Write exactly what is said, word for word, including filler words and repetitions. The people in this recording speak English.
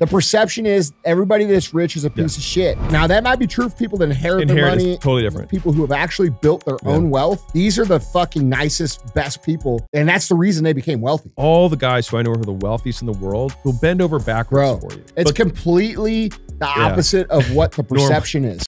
The perception is everybody that's rich is a piece yeah. of shit. Now, that might be true for people that inherit, inherit their money. Totally different. People who have actually built their yeah. own wealth. These are the fucking nicest, best people. And that's the reason they became wealthy. All the guys who I know are the wealthiest in the world will bend over backwards Bro, for you. It's but, completely the yeah. opposite of what the perception is.